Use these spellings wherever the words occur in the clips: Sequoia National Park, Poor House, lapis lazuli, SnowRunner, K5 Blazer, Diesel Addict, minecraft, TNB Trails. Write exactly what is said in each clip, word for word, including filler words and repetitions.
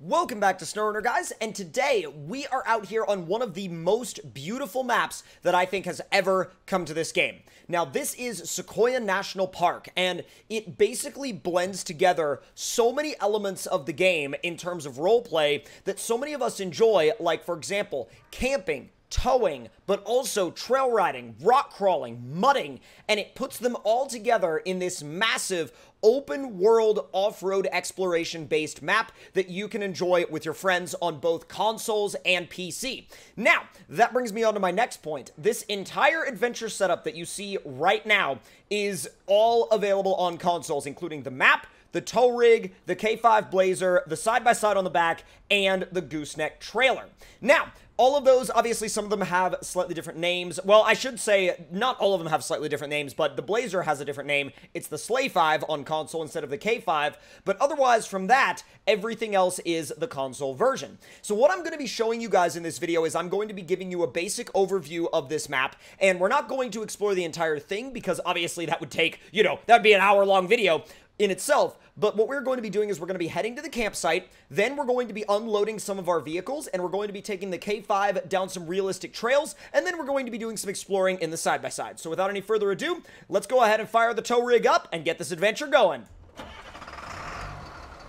Welcome back to SnowRunner, guys, and today we are out here on one of the most beautiful maps that I think has ever come to this game. Now, this is Sequoia National Park, and it basically blends together so many elements of the game in terms of roleplay that so many of us enjoy, like, for example, camping, towing, but also trail riding, rock crawling, mudding, and it puts them all together in this massive open world off-road exploration based map that you can enjoy with your friends on both consoles and P C. Now, that brings me on to my next point. This entire adventure setup that you see right now is all available on consoles, including the map, the tow rig, the K five Blazer, the side-by-side on the back, and the gooseneck trailer. Now, all of those, obviously, some of them have slightly different names. Well, I should say not all of them have slightly different names, but the Blazer has a different name. It's the Slay five on console instead of the K five, but otherwise from that, everything else is the console version. So what I'm going to be showing you guys in this video is I'm going to be giving you a basic overview of this map, and we're not going to explore the entire thing because obviously that would take, you know, that would be an hour-long video in itself. But what we're going to be doing is we're going to be heading to the campsite, then we're going to be unloading some of our vehicles, and we're going to be taking the K five down some realistic trails, and then we're going to be doing some exploring in the side-by-side. So without any further ado, let's go ahead and fire the tow rig up and get this adventure going.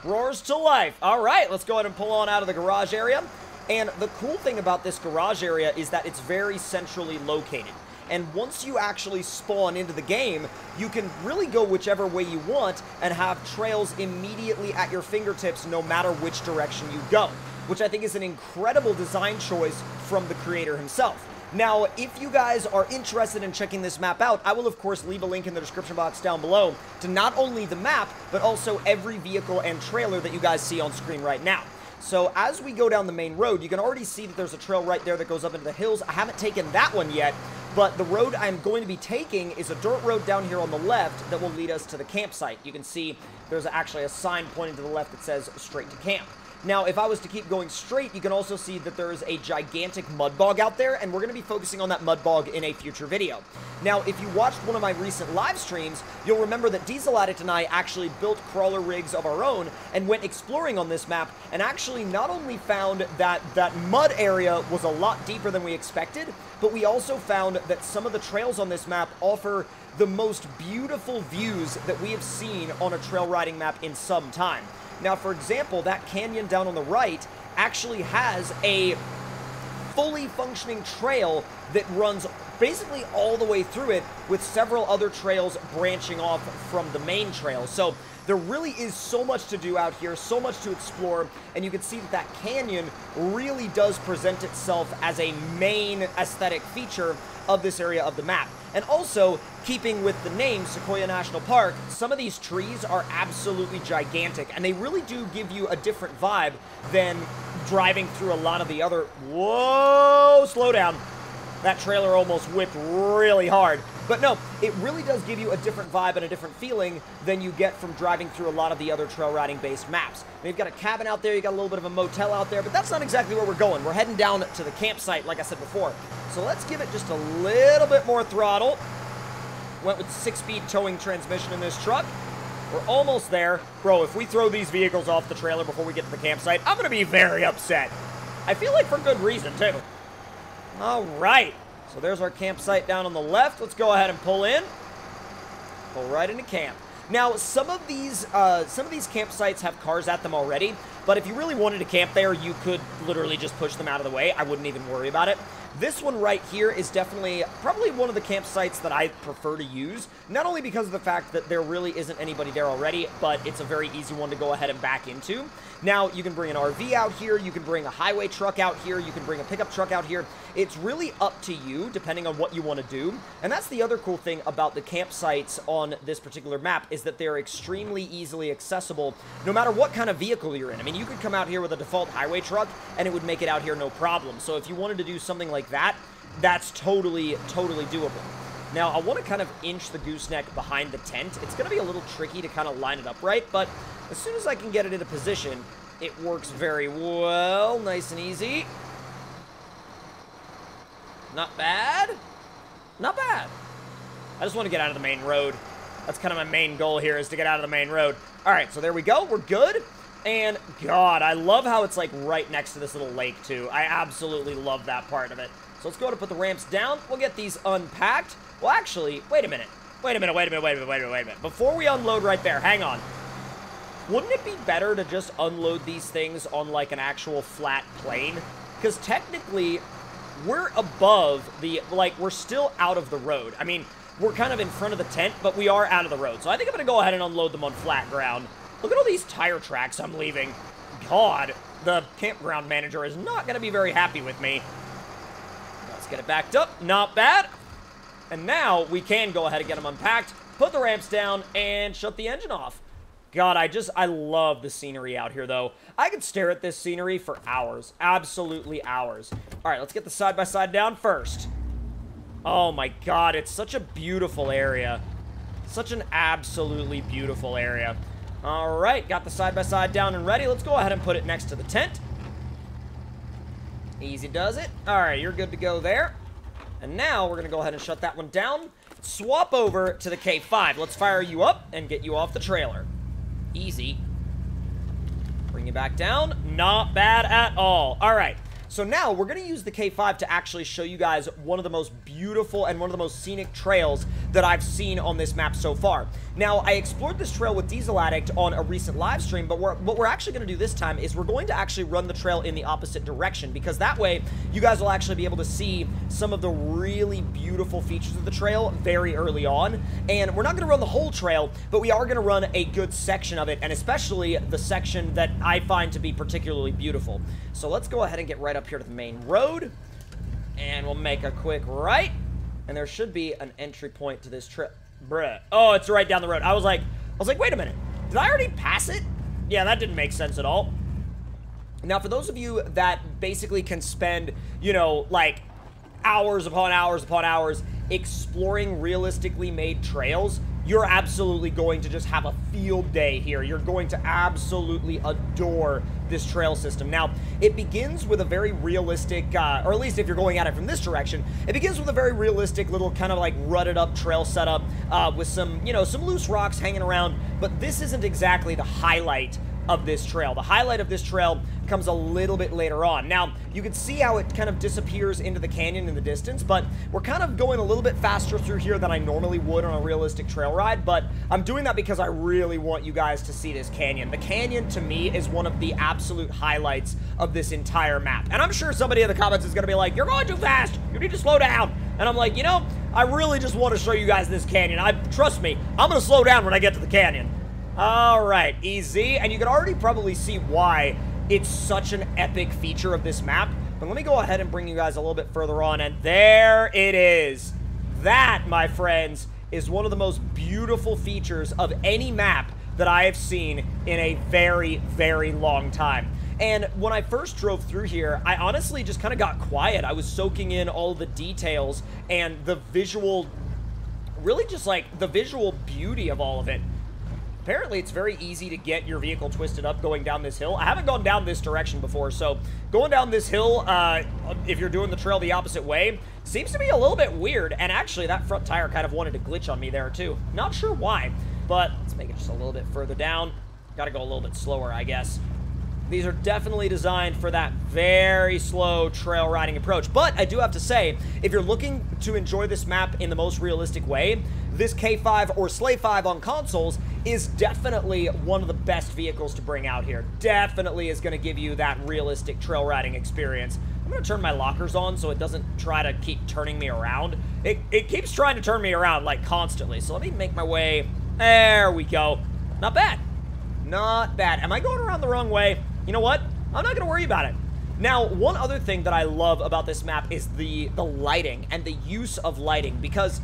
Roars to life. All right, let's go ahead and pull on out of the garage area. And the cool thing about this garage area is that it's very centrally located. And once you actually spawn into the game, you can really go whichever way you want and have trails immediately at your fingertips no matter which direction you go, which I think is an incredible design choice from the creator himself. Now, if you guys are interested in checking this map out, I will, of course, leave a link in the description box down below to not only the map, but also every vehicle and trailer that you guys see on screen right now. So as we go down the main road, you can already see that there's a trail right there that goes up into the hills. I haven't taken that one yet, but the road I'm going to be taking is a dirt road down here on the left that will lead us to the campsite. You can see there's actually a sign pointing to the left that says straight to camp. Now, if I was to keep going straight, you can also see that there is a gigantic mud bog out there, and we're going to be focusing on that mud bog in a future video. Now, if you watched one of my recent live streams, you'll remember that Diesel Addict and I actually built crawler rigs of our own and went exploring on this map, and actually not only found that that mud area was a lot deeper than we expected, but we also found that some of the trails on this map offer the most beautiful views that we have seen on a trail riding map in some time. Now, for example, that canyon down on the right actually has a fully functioning trail that runs basically all the way through it, with several other trails branching off from the main trail. So there really is so much to do out here, so much to explore, and you can see that that canyon really does present itself as a main aesthetic feature of this area of the map. And also, keeping with the name Sequoia National Park, some of these trees are absolutely gigantic, and they really do give you a different vibe than driving through a lot of the other... Whoa! Slow down. That trailer almost whipped really hard. But no, it really does give you a different vibe and a different feeling than you get from driving through a lot of the other trail riding based maps. They've got a cabin out there, you got a little bit of a motel out there, but that's not exactly where we're going. We're heading down to the campsite, like I said before. So let's give it just a little bit more throttle. Went with six-speed towing transmission in this truck. We're almost there. Bro, if we throw these vehicles off the trailer before we get to the campsite, I'm gonna be very upset. I feel like for good reason, too. All right, so there's our campsite down on the left. Let's go ahead and pull in. Pull right into camp. Now, some of these uh, some of these campsites have cars at them already, but if you really wanted to camp there, you could literally just push them out of the way. I wouldn't even worry about it. This one right here is definitely probably one of the campsites that I prefer to use, not only because of the fact that there really isn't anybody there already, but it's a very easy one to go ahead and back into. Now, you can bring an R V out here, you can bring a highway truck out here, you can bring a pickup truck out here. It's really up to you, depending on what you want to do. And that's the other cool thing about the campsites on this particular map, is that they're extremely easily accessible, no matter what kind of vehicle you're in. I mean, you could come out here with a default highway truck, and it would make it out here no problem. So if you wanted to do something like that, that's totally, totally doable. Now, I want to kind of inch the gooseneck behind the tent. It's going to be a little tricky to kind of line it up right, but as soon as I can get it into position, it works very well. Nice and easy. Not bad. Not bad. I just want to get out of the main road. That's kind of my main goal here, is to get out of the main road. All right, so there we go. We're good. And, God, I love how it's, like, right next to this little lake, too. I absolutely love that part of it. So let's go ahead and put the ramps down. We'll get these unpacked. Well, actually, wait a minute. Wait a minute, wait a minute, wait a minute, wait a minute, wait a minute. Before we unload right there, hang on. Wouldn't it be better to just unload these things on, like, an actual flat plane? Because technically, we're above the, like, we're still out of the road. I mean, we're kind of in front of the tent, but we are out of the road. So I think I'm going to go ahead and unload them on flat ground. Look at all these tire tracks I'm leaving. God, the campground manager is not going to be very happy with me. Let's get it backed up. Not bad. And now we can go ahead and get them unpacked, put the ramps down, and shut the engine off. God, I just, I love the scenery out here, though. I could stare at this scenery for hours. Absolutely hours. All right, let's get the side-by-side down first. Oh, my God. It's such a beautiful area. Such an absolutely beautiful area. All right, got the side-by-side down and ready. Let's go ahead and put it next to the tent. Easy does it. All right, you're good to go there. And now we're going to go ahead and shut that one down. Swap over to the K five. Let's fire you up and get you off the trailer. Easy. Bring you back down. Not bad at all. All right, so now we're going to use the K five to actually show you guys one of the most beautiful and one of the most scenic trails that I've seen on this map so far. Now, I explored this trail with Diesel Addict on a recent live stream, but we're, what we're actually going to do this time is we're going to actually run the trail in the opposite direction, because that way you guys will actually be able to see some of the really beautiful features of the trail very early on. And we're not going to run the whole trail, but we are going to run a good section of it, and especially the section that I find to be particularly beautiful. So let's go ahead and get right up here to the main road, and we'll make a quick right. And there should be an entry point to this trip. Bruh. Oh, it's right down the road. I was like, I was like, wait a minute. Did I already pass it? Yeah, that didn't make sense at all. Now, for those of you that basically can spend, you know, like hours upon hours upon hours exploring realistically made trails, you're absolutely going to just have a field day here. You're going to absolutely adore this trail system. Now, it begins with a very realistic, uh, or at least if you're going at it from this direction, it begins with a very realistic little kind of like rutted up trail setup uh, with some, you know, some loose rocks hanging around, but this isn't exactly the highlight of this trail. The highlight of this trail comes a little bit later on. Now, you can see how it kind of disappears into the canyon in the distance, but we're kind of going a little bit faster through here than I normally would on a realistic trail ride, but I'm doing that because I really want you guys to see this canyon. The canyon, to me, is one of the absolute highlights of this entire map. And I'm sure somebody in the comments is going to be like, "You're going too fast! You need to slow down!" And I'm like, you know, I really just want to show you guys this canyon. I trust me, I'm going to slow down when I get to the canyon. All right, easy. And you can already probably see why it's such an epic feature of this map. But let me go ahead and bring you guys a little bit further on. And there it is. That, my friends, is one of the most beautiful features of any map that I have seen in a very, very long time. And when I first drove through here, I honestly just kind of got quiet. I was soaking in all the details and the visual, really just like the visual beauty of all of it. Apparently, it's very easy to get your vehicle twisted up going down this hill. I haven't gone down this direction before, so going down this hill, uh, if you're doing the trail the opposite way, seems to be a little bit weird. And actually, that front tire kind of wanted to glitch on me there, too. Not sure why, but let's make it just a little bit further down. Got to go a little bit slower, I guess. These are definitely designed for that very slow trail riding approach. But I do have to say, if you're looking to enjoy this map in the most realistic way, this K five or Slay five on consoles is definitely one of the best vehicles to bring out here. Definitely is going to give you that realistic trail riding experience. I'm going to turn my lockers on so it doesn't try to keep turning me around. It, it keeps trying to turn me around, like, constantly. So let me make my way. There we go. Not bad. Not bad. Am I going around the wrong way? You know what? I'm not going to worry about it. Now, one other thing that I love about this map is the, the lighting and the use of lighting, because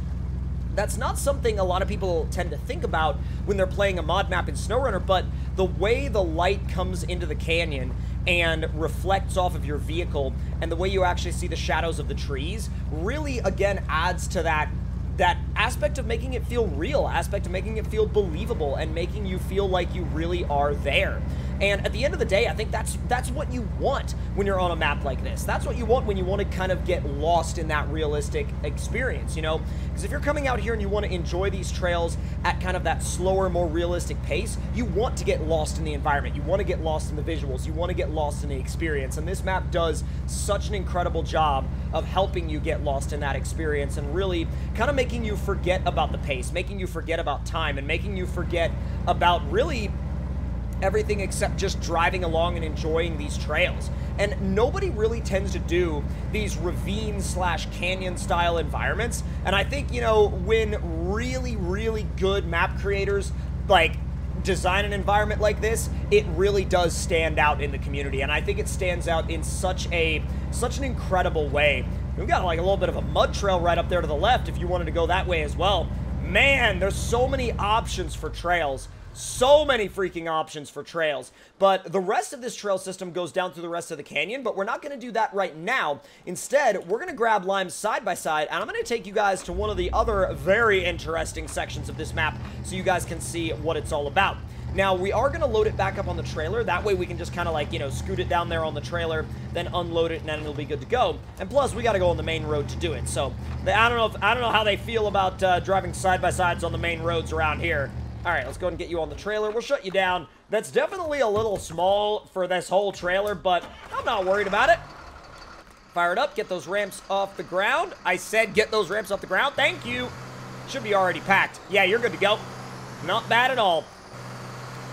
that's not something a lot of people tend to think about when they're playing a mod map in SnowRunner, but the way the light comes into the canyon and reflects off of your vehicle and the way you actually see the shadows of the trees really, again, adds to that that aspect of making it feel real, aspect of making it feel believable, and making you feel like you really are there. And at the end of the day, I think that's that's what you want when you're on a map like this. That's what you want when you want to kind of get lost in that realistic experience, you know? Because if you're coming out here and you want to enjoy these trails at kind of that slower, more realistic pace, you want to get lost in the environment. You want to get lost in the visuals. You want to get lost in the experience. And this map does such an incredible job of helping you get lost in that experience and really kind of making you forget about the pace, making you forget about time, and making you forget about really everything except just driving along and enjoying these trails. And nobody really tends to do these ravine slash canyon style environments. And I think, you know, when really, really good map creators like design an environment like this, it really does stand out in the community. And I think it stands out in such a such an incredible way. We've got like a little bit of a mud trail right up there to the left if you wanted to go that way as well. Man, there's so many options for trails. So many freaking options for trails. But the rest of this trail system goes down through the rest of the canyon, but we're not going to do that right now. Instead, we're going to grab Lime side by side, and I'm going to take you guys to one of the other very interesting sections of this map so you guys can see what it's all about. Now, we are going to load it back up on the trailer. That way we can just kind of like, you know, scoot it down there on the trailer, then unload it, and then it'll be good to go. And plus, we got to go on the main road to do it. So I don't know if, I don't know how they feel about uh, driving side by sides on the main roads around here. All right, let's go and get you on the trailer. We'll shut you down. That's definitely a little small for this whole trailer, but I'm not worried about it. Fire it up. Get those ramps off the ground. I said get those ramps off the ground. Thank you. Should be already packed. Yeah, you're good to go. Not bad at all.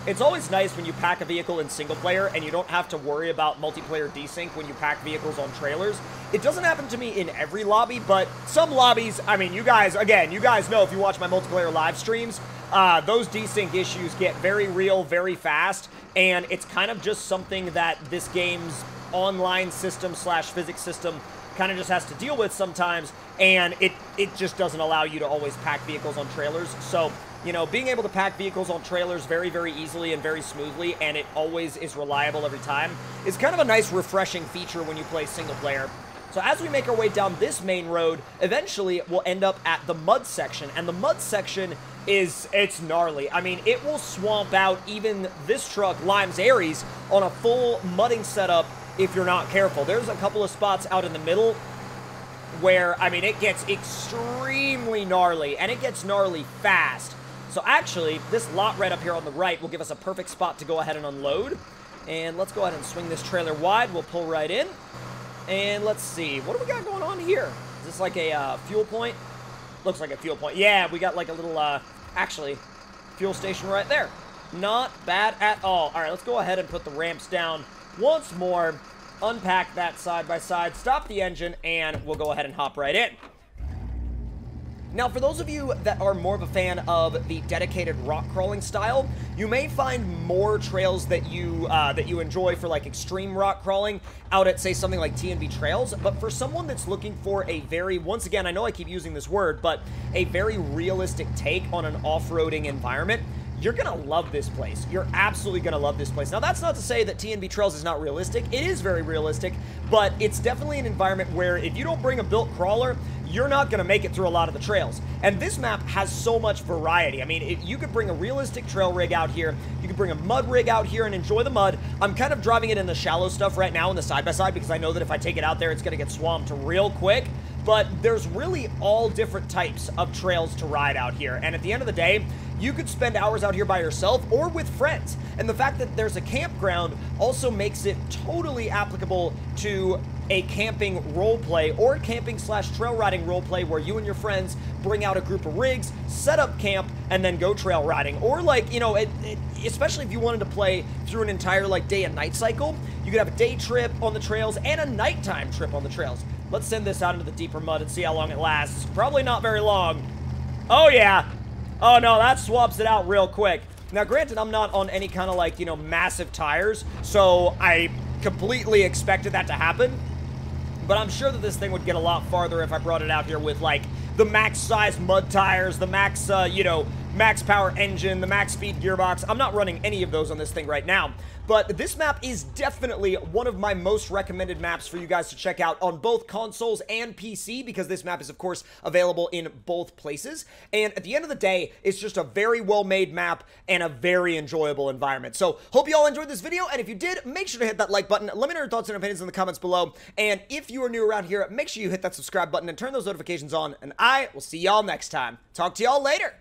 It's always nice when you pack a vehicle in single player and you don't have to worry about multiplayer desync when you pack vehicles on trailers. It doesn't happen to me in every lobby, but some lobbies, I mean, you guys, again, you guys know if you watch my multiplayer live streams, Uh, those desync issues get very real very fast, and it's kind of just something that this game's online system slash physics system kind of just has to deal with sometimes, and it, it just doesn't allow you to always pack vehicles on trailers. So, you know, being able to pack vehicles on trailers very, very easily and very smoothly, and it always is reliable every time, is kind of a nice refreshing feature when you play single player. So as we make our way down this main road, eventually we'll end up at the mud section, and the mud section is, it's gnarly. I mean, it will swamp out even this truck, Lime's Aries, on a full mudding setup if you're not careful. There's a couple of spots out in the middle where, I mean, it gets extremely gnarly, and it gets gnarly fast. So actually, this lot right up here on the right will give us a perfect spot to go ahead and unload. And let's go ahead and swing this trailer wide. We'll pull right in. And let's see, what do we got going on here? Is this like a uh, fuel point? Looks like a fuel point. Yeah, we got like a little, uh, actually, fuel station right there. Not bad at all. All right, let's go ahead and put the ramps down once more, unpack that side by side, stop the engine, and we'll go ahead and hop right in. Now, for those of you that are more of a fan of the dedicated rock crawling style, you may find more trails that you uh, that you enjoy for like extreme rock crawling out at, say, something like T N B Trails. But for someone that's looking for a very, once again, I know I keep using this word, but a very realistic take on an off-roading environment, you're gonna love this place. You're absolutely gonna love this place. Now, that's not to say that T N B Trails is not realistic. It is very realistic, but it's definitely an environment where if you don't bring a built crawler, you're not going to make it through a lot of the trails. And this map has so much variety. I mean, it, you could bring a realistic trail rig out here. You could bring a mud rig out here and enjoy the mud. I'm kind of driving it in the shallow stuff right now in the side-by-side because I know that if I take it out there, it's going to get swamped real quick. But there's really all different types of trails to ride out here. And at the end of the day, you could spend hours out here by yourself or with friends. And the fact that there's a campground also makes it totally applicable to a camping roleplay or camping slash trail riding roleplay where you and your friends bring out a group of rigs, set up camp, and then go trail riding. Or like, you know, it, it, especially if you wanted to play through an entire like day and night cycle, you could have a day trip on the trails and a nighttime trip on the trails. Let's send this out into the deeper mud and see how long it lasts. Probably not very long. Oh yeah. Oh no, that swaps it out real quick. Now granted, I'm not on any kind of like, you know, massive tires, so I completely expected that to happen. But I'm sure that this thing would get a lot farther if I brought it out here with, like, the max size mud tires, the max, uh, you know, max power engine, the max speed gearbox. I'm not running any of those on this thing right now, but this map is definitely one of my most recommended maps for you guys to check out on both consoles and P C, because this map is, of course, available in both places. And at the end of the day, it's just a very well-made map and a very enjoyable environment. So hope you all enjoyed this video, and if you did, make sure to hit that like button. Let me know your thoughts and opinions in the comments below, and if you are new around here, make sure you hit that subscribe button and turn those notifications on, and I will see y'all next time. Talk to y'all later.